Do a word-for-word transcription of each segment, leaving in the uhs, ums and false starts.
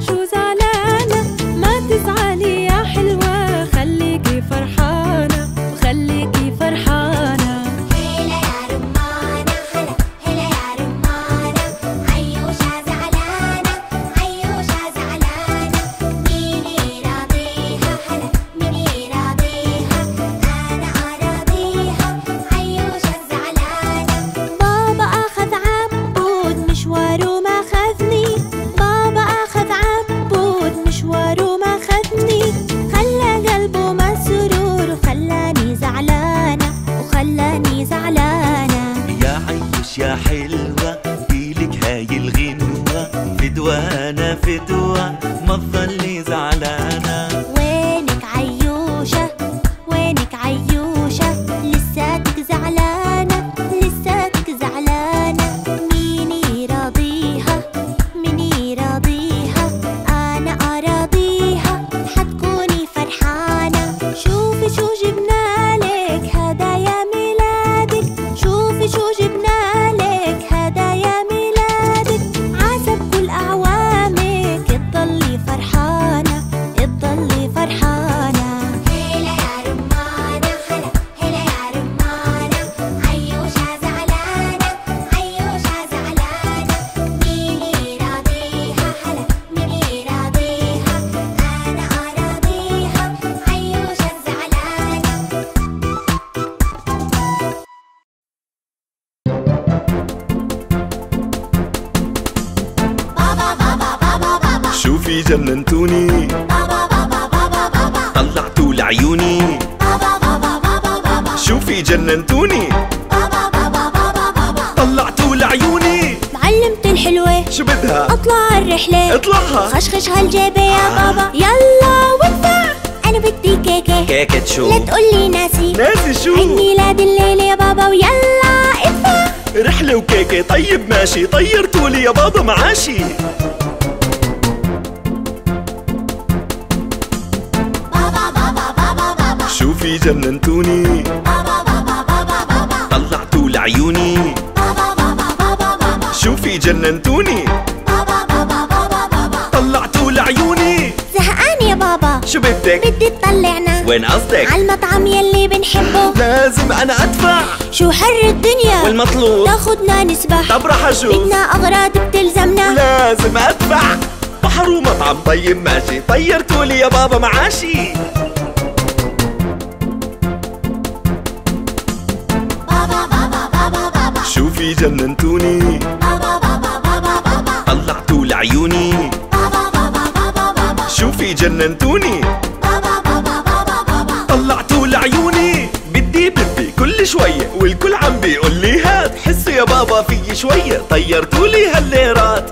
شو زعلانة، ما تزعلي يا حلوة، خليكي فرحانة وخليكي فرحانة. هلا يا رمانة، هلا هلا يا رمانة، عيوشة زعلانة، عيوشة زعلانة، مين يراضيها؟ هلا مين يراضيها؟ أنا أراضيها، عيوشة زعلانة. بابا أخذ عبود مشواره ما خذني، يا حلوة إلك هاي الغنوة، فدوانة فدوة ما تضلي زعلانة. وينك عيوشة، وينك عيوشة، لساتك زعلانة، لساتك زعلانة. مين يراضيها، مين يراضيها؟ أنا أراضيها، حتكوني فرحانة. شوفي شو جبنا لك هدايا ميلادك، شوفي شو جبنا جننتوني، بابا بابا بابا بابا، طلعتوا لعيوني، بابا بابا بابا بابا، شوفي جننتوني، بابا بابا بابا بابا، طلعتوا لعيوني. معلمتي الحلوة شو بدها؟ اطلع الرحلة، اطلعها، خشخش هالجيبة يا بابا، يلا وادفع، أنا بدي كيكة، كيكة شو؟ لا تقولي ناسي، ناسي شو؟ عيد ميلاد الليلة يا بابا، ويلا ادفع، رحلة وكيكة، طيب ماشي، طيرتولي يا بابا معاشي. شوفي جننتوني، بابا بابا بابا بابا، طلعتوا لعيوني، بابا بابا بابا بابا، شوفي جننتوني، بابا بابا بابا بابا، طلعتوا لعيوني. زهقان يا بابا، شو بدك؟ بدي تطلعنا، وين قصدك؟ عالمطعم يلي بنحبه، لازم أنا أدفع، شو حر الدنيا، والمطلوب تاخدنا نسبح، طب رح أشوف، بدنا أغراض بتلزمنا، لازم أدفع، بحر ومطعم، طيب ماشي، طيرتولي يا بابا معاشي. شوفي جننتوني، بابا بابا بابا بابا، طلعتوا لعيوني، بابا بابا بابا بابا، شوفي جننتوني، بابا بابا بابا بابا، طلعتوا لعيوني. بدي بدي كل شوية والكل عم بيقول لي هات، حسوا يا بابا في شوية، طيرتولي هالليرات.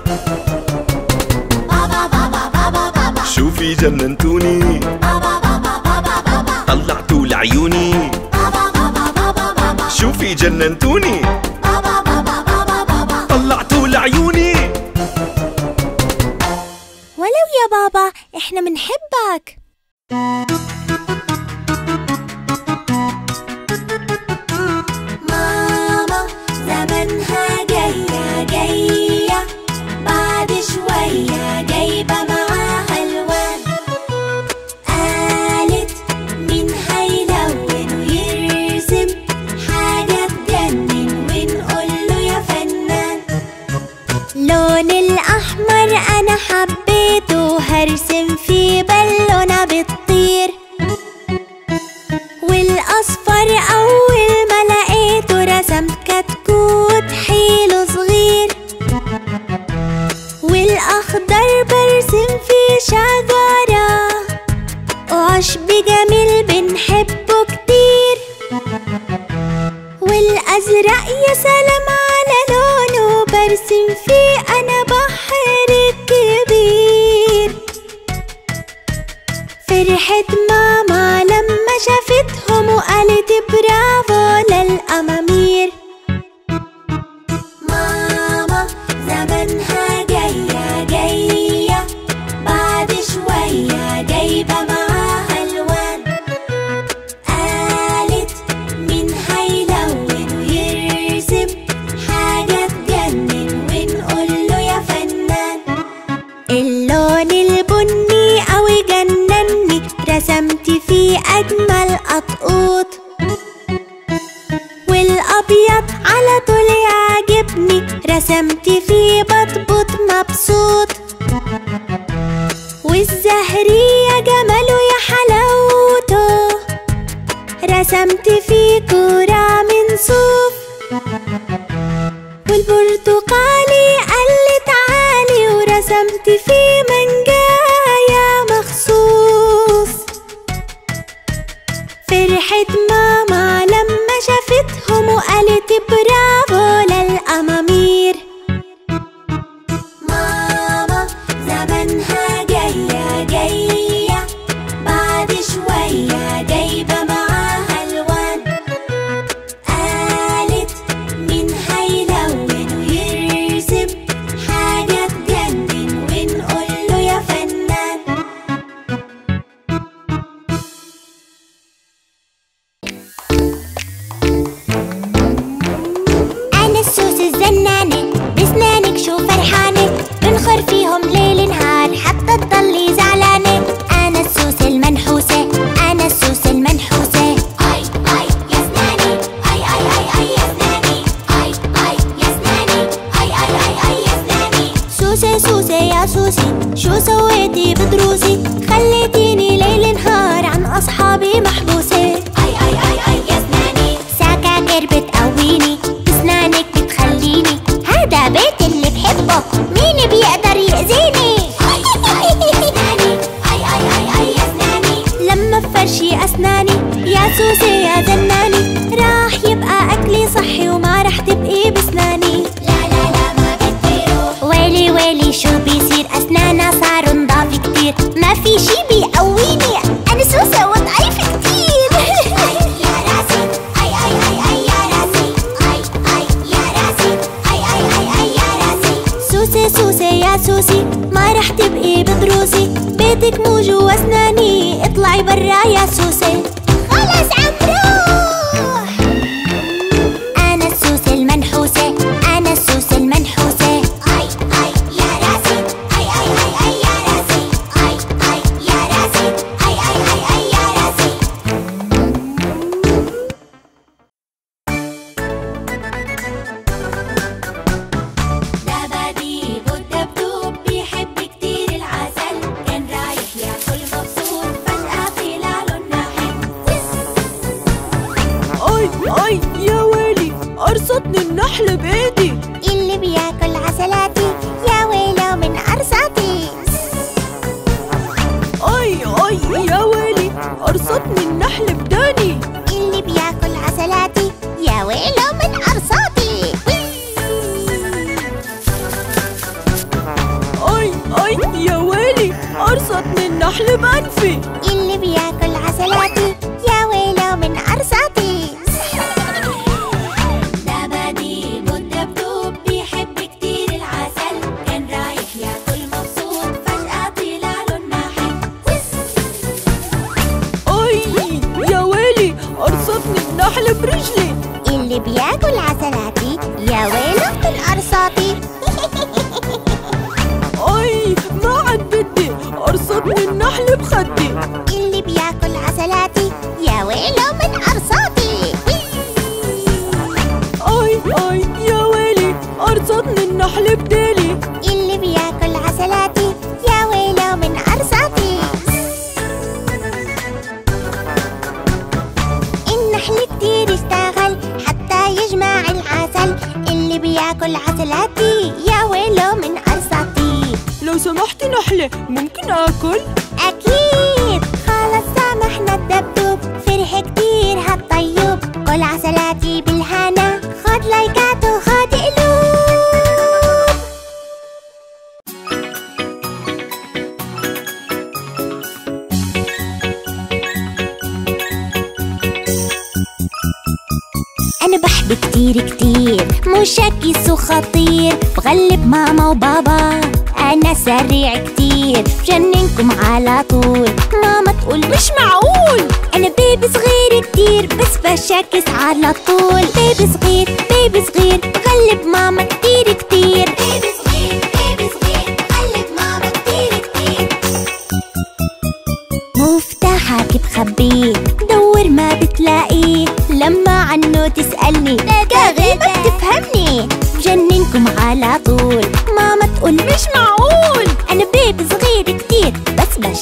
بابا بابا بابا بابا، شوفي جننتوني، بابا بابا بابا بابا، طلعتوا لعيوني، بابا بابا بابا بابا، شوفي جننتوني، طلعتوا لعيوني. ولو يا بابا احنا منحبك. ماما زمنها جاية جاية، بعد شوية جايبة معاها حلوة، قالت مين هيلون ويرسم حاجة تجنن، لون الأحمر أنا حبيته، هرسم فيه بالونة بتطير، والأصفر أول ما لقيته رسمت كتكوت حيله صغير، والأخضر برسم فيه شجرة وعشب جميل بنحبه كتير، والأزرق يا سلام على لونه برسم فيه أنا بحر كبير. فرحت ماما لما شافتهم وقالت برافو للأمامير. ماما زمنها جاية جاية، بعد شوية جايبة معاها، اللون يهني أو يجنني رسمت فيه أجمل أطقوط، والأبيض على طول يعجبني رسمت فيه بطبط مبسوط، والزهري يا جماله يا حلاوته رسمت فيه كرة من صوف، والبرتقالي قال لي تعالي ورسمت فيه منجاية مخصوص. فرحت ماما لما شافتهم وقالت برافو للأمامير، ماما زمانها جاية جاية بعد شوية جايبة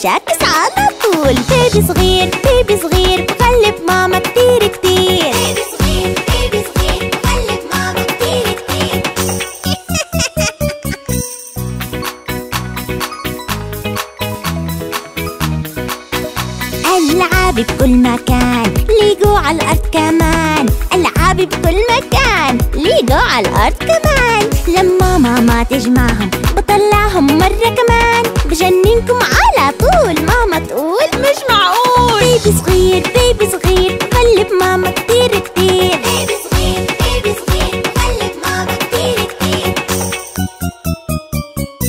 شاكس على طول. بيبي صغير بيبي صغير بغلب ماما كتير كتير. بيبي صغير بيبي صغير بغلب ماما كتير كتير. ألعابي بكل مكان، ليجو على الأرض كمان. ألعابي بكل مكان، ليجو على الأرض كمان. لما ماما تجمعهم بطلعهم مرة كمان، بجننكم على طول. ماما تقول مش معقول. بيبي صغير بيبي صغير بغلب ماما كتير كتير. بيبي صغير بيبي صغير بغلب ماما كتير كتير.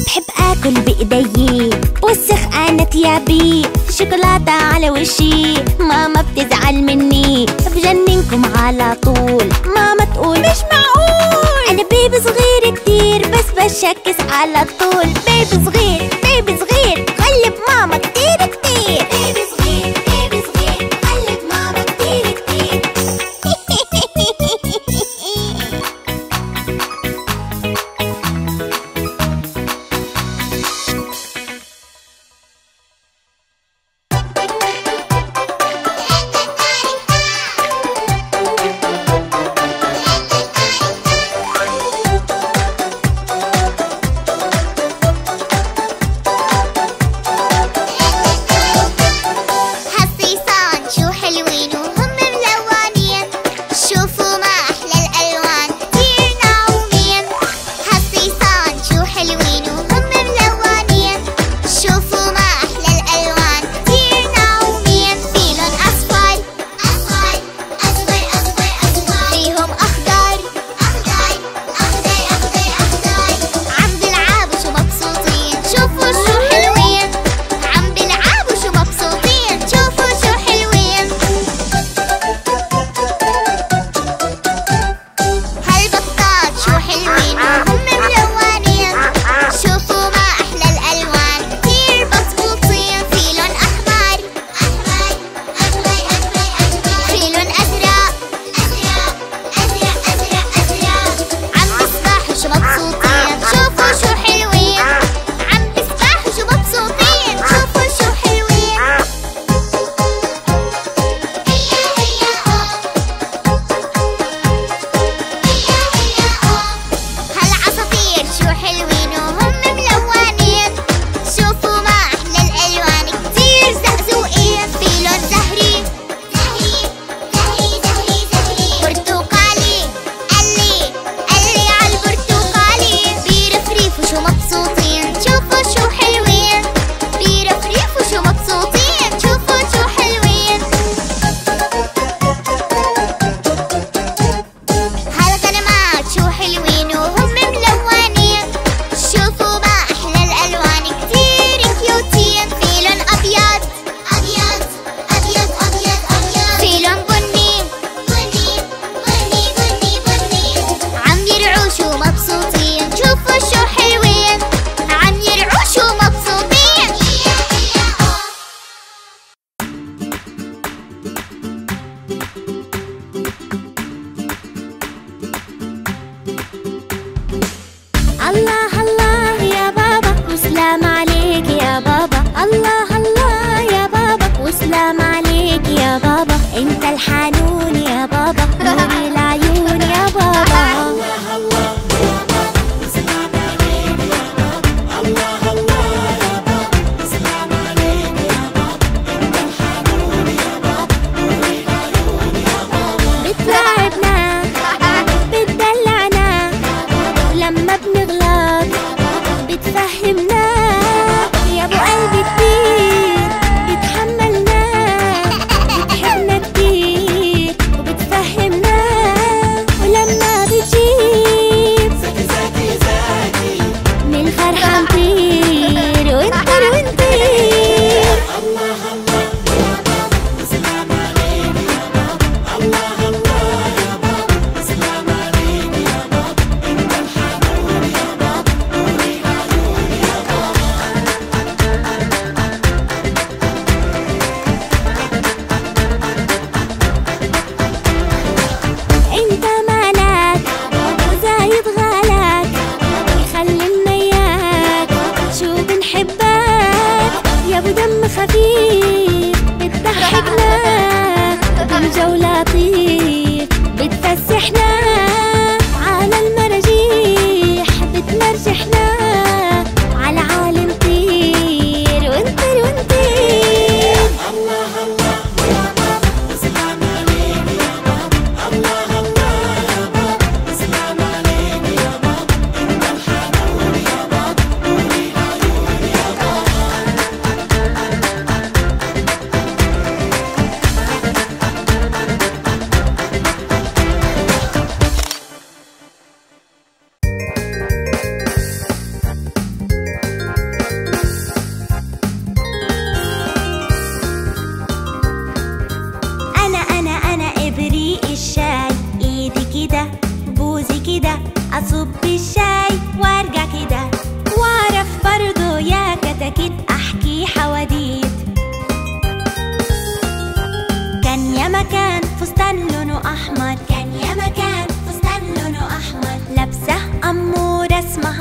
بحب آكل بإيدي، بوسخ أنا تيابي، شوكولاتة على وشي، ماما بتزعل مني، بجننكم على طول. ماما تقول مش معقول. أنا بيبي صغير كتير بس بشكس على طول. بيبي صغير بيبي صغير بغلب ماما كتير كتير. بيبي صغير بيبي صغير بغلب ماما كتير كتير.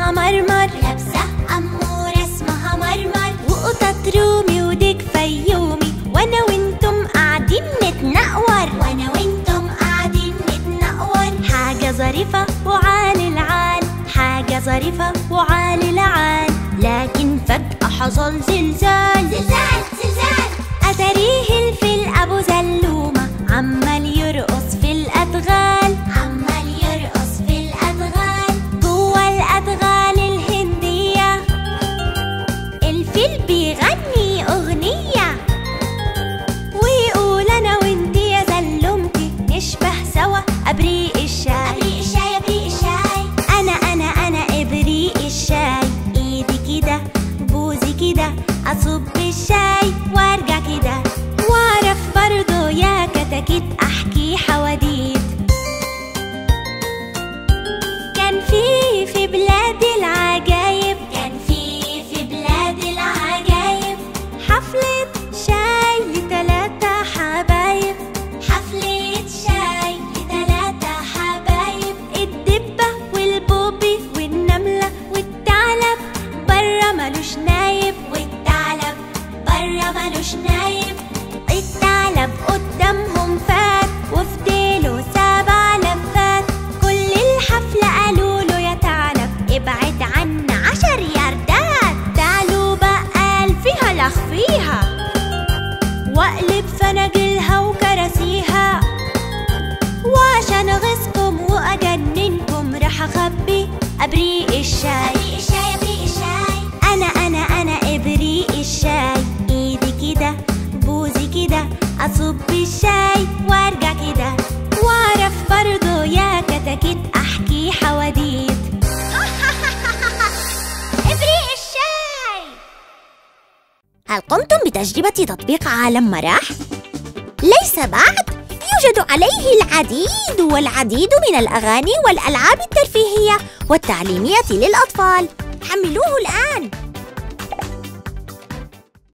اسمها مرمر، لابسة أمورة اسمها مرمر، وقطط رومي وديك فيومي، وأنا وأنتم قاعدين نتنقور، وأنا وأنتم قاعدين نتنقور. حاجة ظريفة وعال العال، حاجة ظريفة وعال العال، لكن فجأة حصل زلزال، زلزال زلزال. أتاريه الفيل أبو زلومة عمال يرقص في الأدغال، عمال يرقص في الأدغال، جوه الأدغال الهندية. الفيل بيغني أغنية ويقول أنا وأنتي يا زلومتي نشبه سوا أبريق الشاي، أبريق الشاي، أبريق الشاي، أنا أنا أنا إبريق الشاي، إيدي كده بوزي كده أصب الشاي وأرجع كده، وأعرف برضه يا كتاكيت أحكي حواديت. كان في في بلاد العجايب، كان في في بلاد العجايب، حفلة شاي لتلاتة حبايب، حفلة شاي لتلاتة حبايب، الدبة والبوبي والنملة والثعلب برا مالوش نايب، مالوش نايم. الثعلب قدامهم فات وفضلوا سبع لفات، كل الحفلة قالوا له يا ثعلب ابعد عنا عشر ياردات، تعالوا بقى فيها لخفيها واقلب فناجلها وكراسيها، وعشان اغيظكم واجننكم راح اخبي ابريق الشاي، ابريق الشاي، ابريق الشاي، انا انا انا ابريق الشاي، بوزي كده أصب الشاي وأرجع كده، وأعرف برضه يا كتاكيت أحكي حواديت. إبريق الشاي. هل قمتم بتجربة تطبيق عالم مراح؟ ليس بعد، يوجد عليه العديد والعديد من الأغاني والألعاب الترفيهية والتعليمية للأطفال، حملوه الآن.